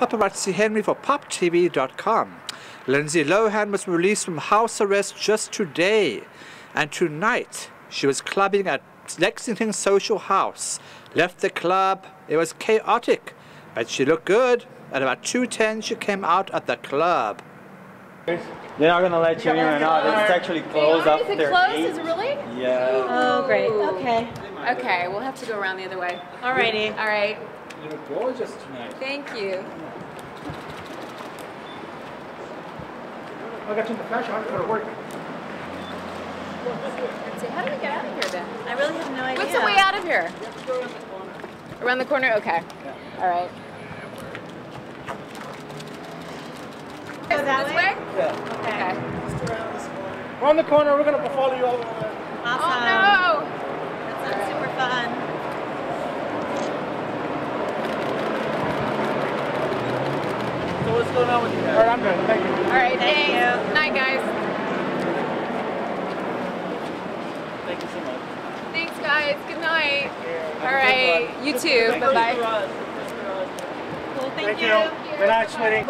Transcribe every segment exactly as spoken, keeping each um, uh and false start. Paparazzi Henry for Pop T V dot com. Lindsay Lohan was released from house arrest just today, and tonight she was clubbing at Lexington Social House. Left the club, it was chaotic, but she looked good. At about two ten she came out at the club. They're not going to let you in or not. It's actually closed up there. Is it closed? Is it really? Yeah. Oh, great. Okay. Okay, we'll have to go around the other way. All righty. All right. You look gorgeous tonight. Thank you. I got you in the fashion. I'm going to work. Let's see. How do we get out of here, then? I really have no idea. What's the way out of here? You have to go around the corner. Around the corner? Okay. All right. Go that this way? way? Yeah. Okay. Just around this corner. We're on the corner. We're going to follow you all over there. Awesome. Oh, no. That sounds right. super fun. So what's going on with you guys? All right, I'm good. Thank you. All right, thank thanks. You. Night, guys. Thank you so much. Thanks, guys. Good night. Yeah, all right. You too. Bye-bye. Cool, thank, thank you. you. Good night, sweetie.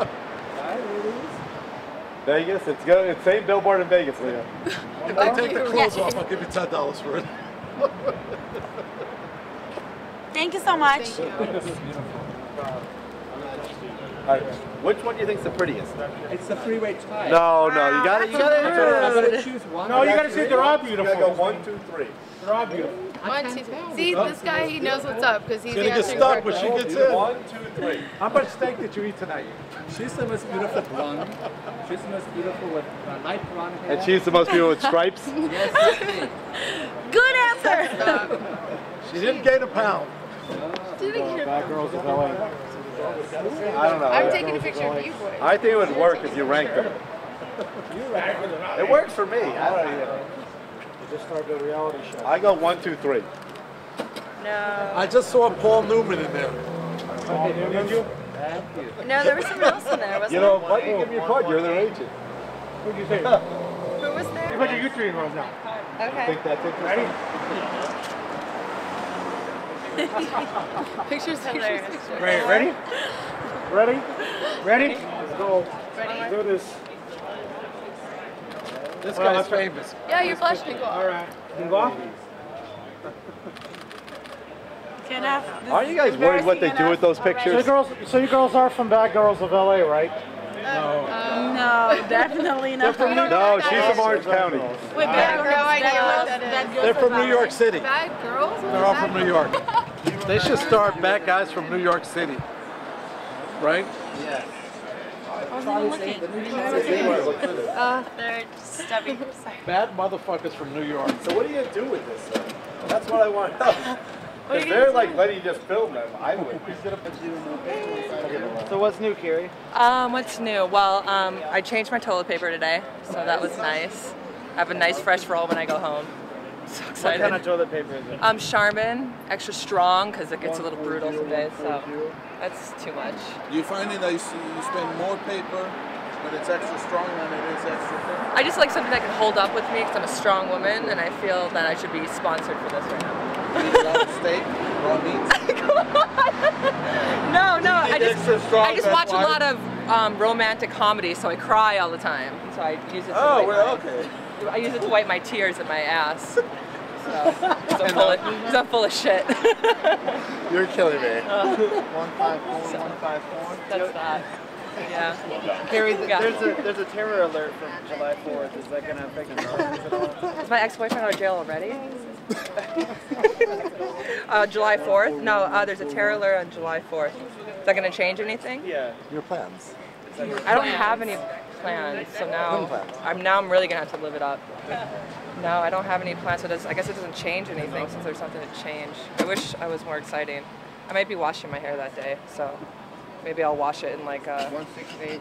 Vegas, it's good. It's same billboard in Vegas, Leah. If they take the clothes yeah. off, I'll give you ten dollars for it. Thank you so much. Thank you. All right. Which one do you think's the prettiest? It's the three-way tie. No, no, you got it. You got it. I'm gonna choose one. No, you got to see. They're all beautiful. You gotta go one, two, three. They're all beautiful. One, two, three. See, this guy, he knows what's up because he's going to get stuck when she gets in. One, two, three. How much steak did you eat tonight? She's the most beautiful blonde. She's the most beautiful with uh, light blonde hair. And she's the most beautiful with stripes? Yes. Good answer. She didn't gain a pound. She didn't gain a pound. Bad Girls of L A. I don't know. I'm taking a picture of you boys. I think it would work if you ranked them. It works for me. I don't even know. Just start the reality show. I go one, two, three. No. I just saw Paul Newman in there. Paul Newman? You? Thank you. No, there was someone else in there, wasn't there? You know, why didn't you give me a card? You're their agent. Who'd you say? Who was there? Look at you three girls now. Okay. I think that's it. Ready? Pictures hilarious. Pictures. Right, ready? Ready? Ready? Let's go. Ready? Do this. This well, guy's famous. Yeah, your flash can go off. All right. Can go off? Aren't you guys worried what they do with those pictures? So you, girls, so you girls are from Bad Girls of L A, right? Uh, no. Uh, no, definitely not. From no, no she's from Orange County. Wait, Bad Girls? They're from New York City. Bad Girls? They're all from New York. They should start Bad Guys from New York City. Right? Yes. I was looking. Uh, they're stubby. Bad motherfuckers from New York. So what do you do with this? Sir? That's what I want. If they're like letting you just film them, I would. So what's new, Carrie? Um, what's new? Well, um, I changed my toilet paper today, so that was nice. I have a nice fresh roll when I go home. So excited. What kind of toilet paper is it? Um, Charmin, extra strong because it gets a little brutal today, so that's too much. You find that you spend more paper, but it's extra strong than it is extra thin? I just like something that can hold up with me because I'm a strong woman, and I feel that I should be sponsored for this right now. Do you eat a lot of steak, raw meats? No, no, I just, strong, I just watch a lot of um, romantic comedy, so I cry all the time, so I use it to oh, well, okay. I use it to wipe my tears in my ass. So, so I'm, full of, I'm full of shit. You're killing me. Uh, one five four, so, one five four. That's that. Yeah. Carrie, there's a there's a terror alert from July fourth. Is that gonna affect you? Is my ex-boyfriend out of jail already? uh, July fourth? No. Uh, there's a terror alert on July fourth. Is that gonna change anything? Yeah. Your plans. I don't plans. have any. Plans, so now I'm now I'm really gonna have to live it up. No, I don't have any plans. So it does, I guess it doesn't change anything since there's nothing to change. I wish I was more exciting. I might be washing my hair that day, so maybe I'll wash it in like a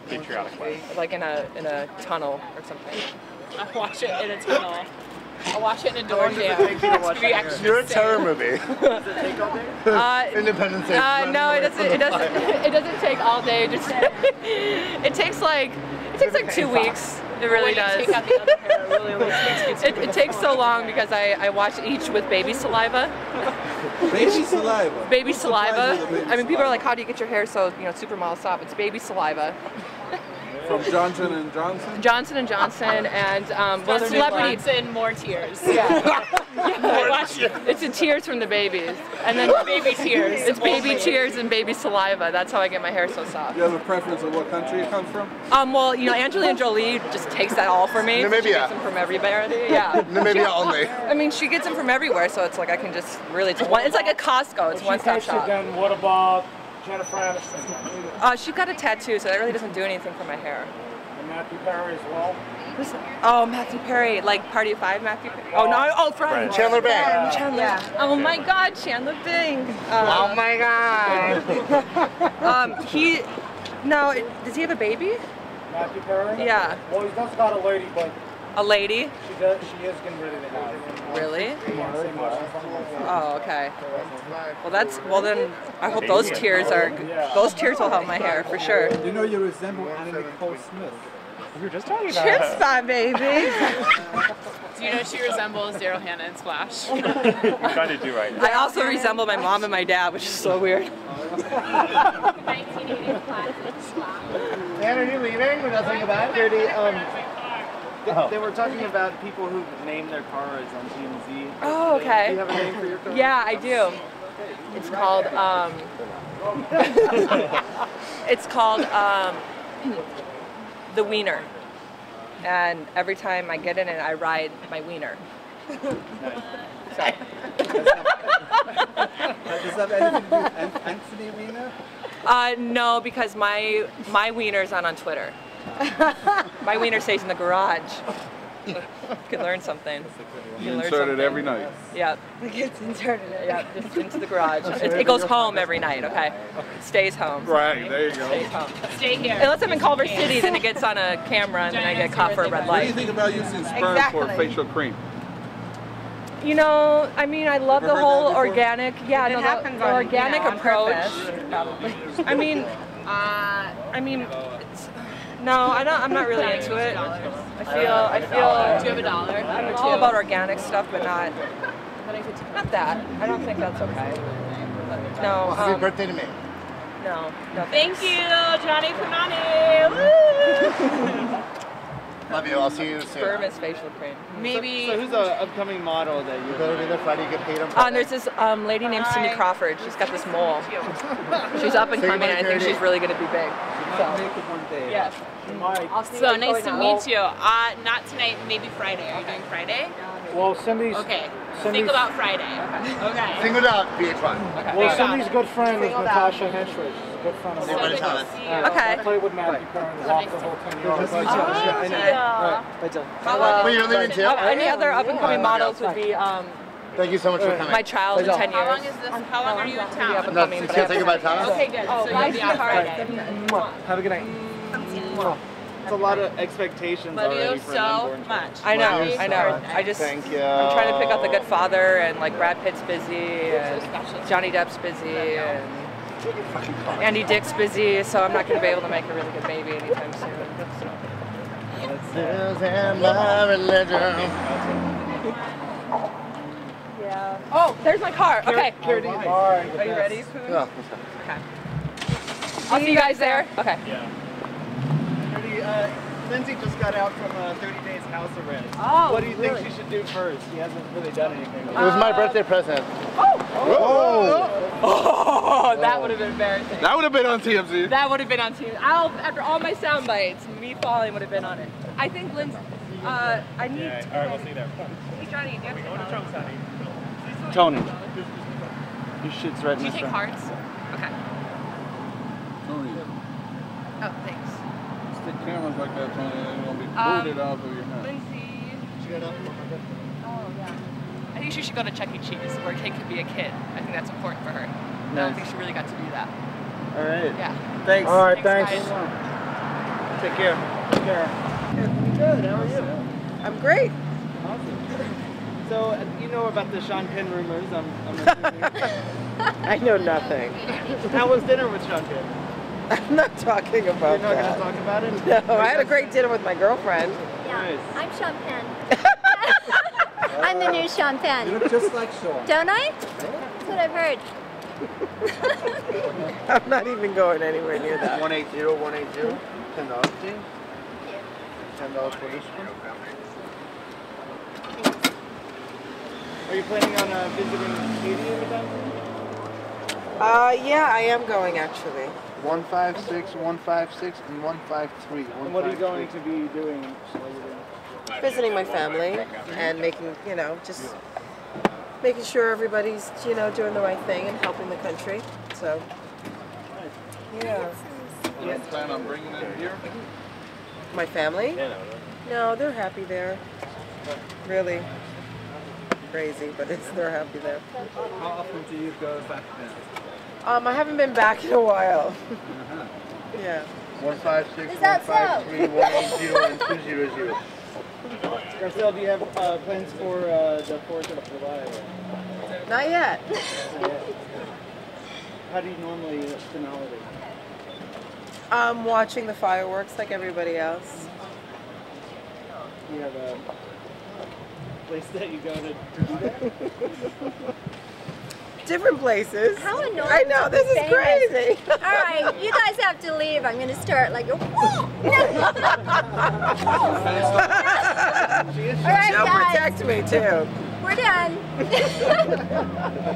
patriotic way, like in a in a tunnel or something. I'll wash it in a tunnel. I'll wash it in a door jam. That's You're a terror movie. Does it take all day? Uh, Independence Day. Uh, no, it doesn't. It doesn't. It doesn't take all day. Just it takes like. It takes like two weeks. It really does. When you take out the other hair, it really, really takes it, it takes so long because I, I wash each with baby saliva. Baby saliva. Baby saliva. Baby I mean, people are like, how do you get your hair so, you know, supermodel soft? It's baby saliva. From Johnson and Johnson? Johnson and Johnson and um, well, celebrity. Johnson, more tears. Yeah. Yeah. It's in tears from the babies. And then baby tears. It's baby Only. tears and baby saliva. That's how I get my hair so soft. Do you have a preference of what country it comes from? Um, well, you know, Angelina Jolie just takes that all for me. Namibia. She gets them from everywhere. Yeah. Namibia only. I mean, she gets them from everywhere, so it's like I can just really, it's, one, it's like a Costco. It's one-stop shop. Then what about Jennifer Aniston? Uh, she got a tattoo, so that really doesn't do anything for my hair. And Matthew Perry as well? Listen, oh, Matthew Perry, like Party of Five, Matthew Perry. Oh, no, oh, from right. Chandler Bing. Yeah. Chandler. Yeah. Oh, my God, Chandler Bing. Uh, oh, my God. um, he, no, does he have a baby? Matthew Perry? Yeah. Well, he does got a lady, but... A lady? She, does, she is getting rid of the house. Really? Oh, okay. Well, that's, well then, I hope those tears are, those tears will help my hair, for sure. You know you resemble Anna Nicole Smith. We were just talking about Chip spot, baby! Do you know she resembles Daryl Hannah in Splash? We kind of do right now. I also resemble my mom and my dad, which is so weird. nineteen eighty classic. Anna, are you leaving? We're not talking about it. Oh. They were talking about people who name their cars on T M Z. Oh, okay. Do you have a name for your car? Yeah, I do. It's called, um... it's called, um... the Wiener. And every time I get in it, I ride my wiener. Nice. So. Does that have anything to do with Anthony Wiener? Uh, no, because my, my wiener is not on Twitter. My wiener stays in the garage. You could learn something. You insert learn it every night. Yeah. It gets inserted. Yeah, just into the garage. It, it goes home every night, okay? Stays home. Right, okay. There you go. Stays home. Stay here. Unless I'm in Culver City, then it gets on a camera and then I get caught for a red light. What do you think about using sperm exactly. for facial cream? You know, I mean, I love the whole organic, yeah, no, the, the organic on, you know, approach. I mean, uh, I mean, it's, no, I don't, I'm not really into it. I feel, I feel. Do you have a dollar? I'm all about organic stuff, but not, not that. I don't think that's okay. No. Um, Happy birthday to me. No. no Thank you, Johnny Punani. Woo! Love you. I'll see you soon. Sperm is facial cream. Maybe. So, so who's an upcoming model that you go to the Friday you get paid on? Um, there's this um, lady named Cindy Crawford. She's got this mole. She's up and coming, and I think she's really going to be big. So. Make it one day. Yes. So nice to meet you. Uh, not tonight, maybe Friday. Are you doing Friday? Well, Cindy's. Okay. Cindy's, think about Friday. Okay. Think about V H one. Okay. Well, Cindy's good friend is Natasha Henshwitz. She's a good friend of mine. Uh, okay. I played with Matthew Perry and walked the whole ten years. I know. You're leaving too? Any other up and coming models would be. Um, Thank you so much for coming. My child in ten years. How long is this? How long are you in town? No, you can't think about time. Okay, good. So you'll be out Friday. Have a good night. It's a lot of expectations. Love you so much. I know. I know. I just. Thank you. I'm trying to pick up the good father, and like Brad Pitt's busy, and Johnny Depp's busy, and Andy Dick's busy. So I'm not going to be able to make a really good baby anytime soon. This is my religion. Yeah. Oh, there's my car. Okay. Here, here it is. Are you ready? No. Okay. I'll see you guys there. Okay. Yeah. Pretty, uh, Lindsay just got out from uh, thirty days house arrest. Oh, what do you really? think she should do first? She hasn't really done anything. It was uh, my birthday present. Oh. Oh. Oh. Oh. That would have been embarrassing. That would have been on T M Z. That would have been on T M Z. I'll, after all my sound bites, me falling would have been on it. I think Lindsay. Uh, I need. Yeah, all right, we'll see you there. Hey, Johnny, do you have to go to Trump's honey? Tony, your shit's right in the front. Do you take hearts? Okay. Tony. Oh, thanks. Stick cameras like that, Tony, and it'll be booted um, off of your hand. Lindsay. She got up for my birthday. Oh, yeah. I think she should go to Chuck E. Cheese, where a kid could be a kid. I think that's important for her. Nice. I don't think she really got to do that. All right. Yeah. Thanks. All right, thanks. thanks. Guys. Take care. Take care. Good, how are you? I'm great. Awesome. So, you know about the Sean Penn rumors, I'm, I'm assuming. I know nothing. How was dinner with Sean Penn? I'm not talking about that. You're not going to talk about it? No, I had a great dinner with my girlfriend. Yeah, nice. I'm Sean Penn. uh, I'm the new Sean Penn. You look just like Sean. Don't I? That's what I've heard. I'm not even going anywhere near that. one eighty, one eighty, ten dollars. ten dollars for each one. Are you planning on uh, visiting the studio with them? Uh, yeah, I am going actually. one five six, one five six, and one five three. one, and what five, are you going three. to be doing? Visiting my family and making, you know, just making sure everybody's, you know, doing the right thing and helping the country. So, yeah. Do you plan on bringing them here? My family? No, they're happy there. Really crazy, but it's, they're happy there. How often do you go back then? Um, I haven't been back in a while. Yeah. one five six, one five three, one eight zero, and two zero zero. Garcelle, do you have uh, plans for uh, the fourth of July? Not yet. Not yet. How do you normally spend the holiday? I'm watching the fireworks like everybody else. Do you have a place that you go to do that? Different places. How annoying. I know, this is famous. Crazy. All right, you guys have to leave. I'm going to start like, whoa! No. All right, she'll guys. protect me, too. We're done.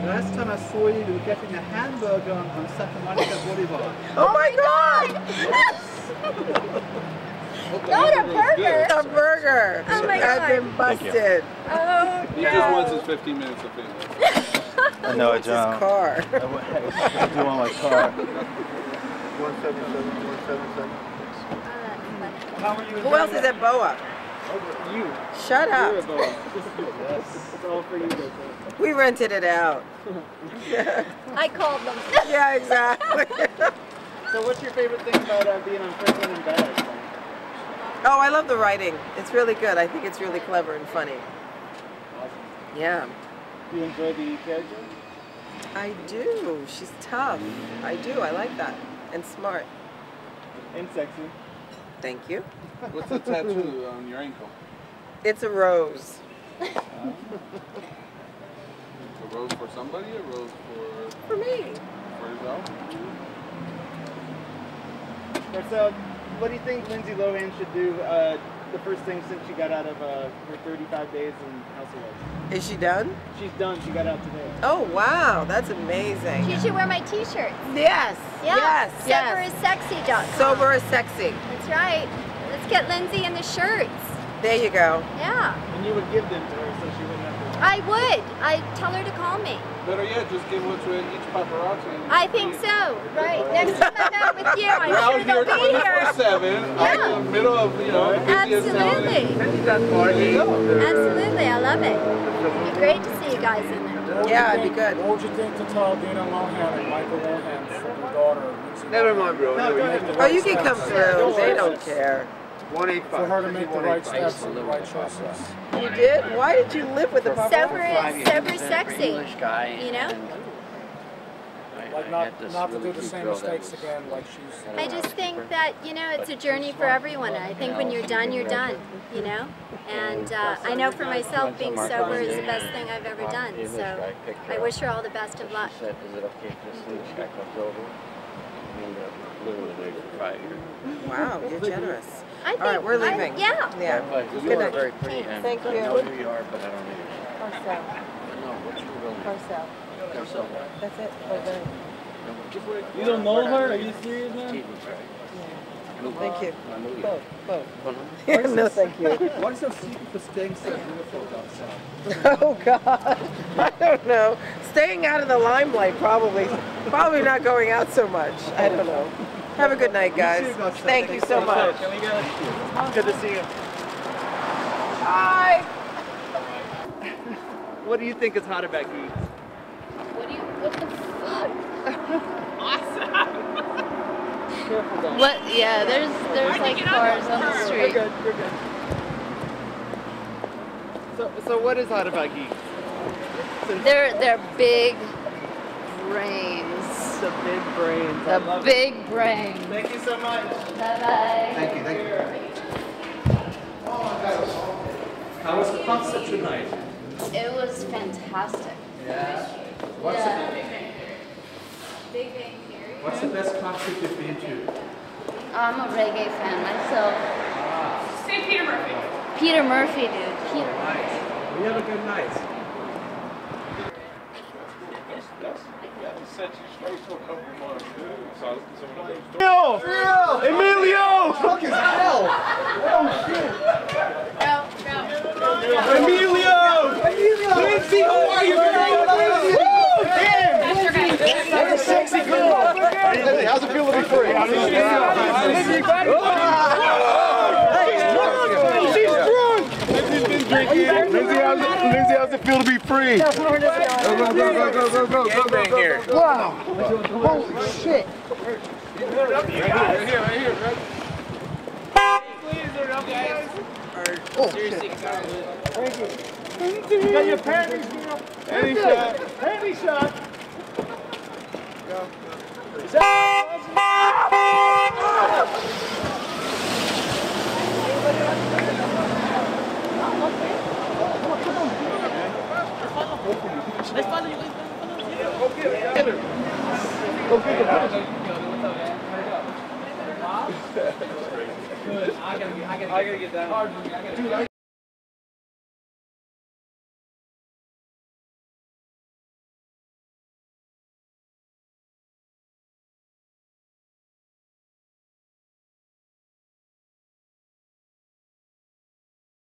Last time I saw you, you were getting a hamburger on, on Santa Monica Boulevard. Oh, oh my God! God. Not a burger. A burger. Oh, my God. I've been busted. Oh, no. He just wants his fifteen minutes of fame. I know it's his car. I want my car. one seven seven, one seven seven. How are you? Who else is at B O A? Oh, you. Shut up. You're at B O A. It's all for you. We rented it out. I called them. Yeah, exactly. So, what's your favorite thing about uh, being on Franklin and Bad? Oh, I love the writing. It's really good. I think it's really clever and funny. Awesome. Yeah. Do you enjoy the character? I do. She's tough. I do. I like that. And smart. And sexy. Thank you. What's the tattoo on your ankle? It's a rose. Uh, a rose for somebody? A rose for... For me. For yourself? Marcel, what do you think Lindsay Lohan should do uh, the first thing since she got out of uh, her thirty-five days in house arrest? Is she done? She's done. She got out today. Oh, wow. That's amazing. She should wear my t-shirt. Yes. Yeah. Yes. Sober is sexy dot com. Sober is sexy. That's right. Let's get Lindsay in the shirts. There you go. Yeah. And you would give them to her so she wouldn't have to. I would. I'd tell her to call me. Better yet, just give one to each paparazzi. I think so. Right. Next time I'm out with you, I'm well, sure they'll be here. seven yeah. I'm in the middle of, you know, absolutely. Absolutely. I love it. It'd be great to see you guys in there. Yeah, it'd be good. What would you think to tell Dana Lohan and Michael Lohan's daughter? Never mind, bro. No, no, oh, you can come through. They don't care. one eighty-five. For her to make the right steps and the right choices. You did? Why did you live with the paparazzi? Sober is sexy, you know? Like not, not to do the same mistakes again like she's... I just think that, you know, it's a journey for everyone. I think when you're done, you're done, you know? And uh, I know for myself, being sober is the best thing I've ever done, so I wish her all the best of luck. Is it okay to see check over? Wow, you're generous. I think, all right, we're leaving. I, yeah. Yeah. You Good are night. Very pretty. Thank you. I know who you are, but I don't know. Garcelle. No, what's your real name? Garcelle. Garcelle. That's it. Garcelle. You don't know her? Are you serious now? Yeah. Thank you. Both. Both. Yeah, no, thank you. What is your secret for staying so beautiful, Garcelle? Oh, God. I don't know. Staying out of the limelight, probably. Probably not going out so much. I don't know. Have a good night, guys. You too, Thank you so much. Can we go? Good to see you. Hi. What do you think is hot about geeks? What do you? What the fuck? Awesome. Careful, guys. What? Yeah. There's there's like cars on the street. We're good. We're good. So so what is hot about geeks? They're they're big, brains. The big brains. The big it. brain. Thank you so much. Bye-bye. Thank you, thank you. Oh, my gosh. How was the concert tonight? It was fantastic. Yeah. What's yeah. the Big Bang Theory? Big Bang Theory. What's the best concert you've been to? I'm a reggae fan myself. Ah. Say Peter Murphy. Peter Murphy, dude. Peter Murphy. Nice. We have a good night. Emilio! Emilio! Fuck is hell! Oh shit! No, no. Emilio! Emilio! Lindsay, who are you? Woo! Damn! That's a sexy girl! Lindsay, how's it feel to be free? Lindsay, how's, Lindsay, how's it feel to be free? Go, go, go, go, go, go, go, go, go, go, go. Wow. Holy shit. Right here, right here, right here, bro. Please, they're up, guys. Oh, shit. Thank you. You got your panties, girl. Panty shot. Panty shot. Go. Let's follow you. I gotta get that.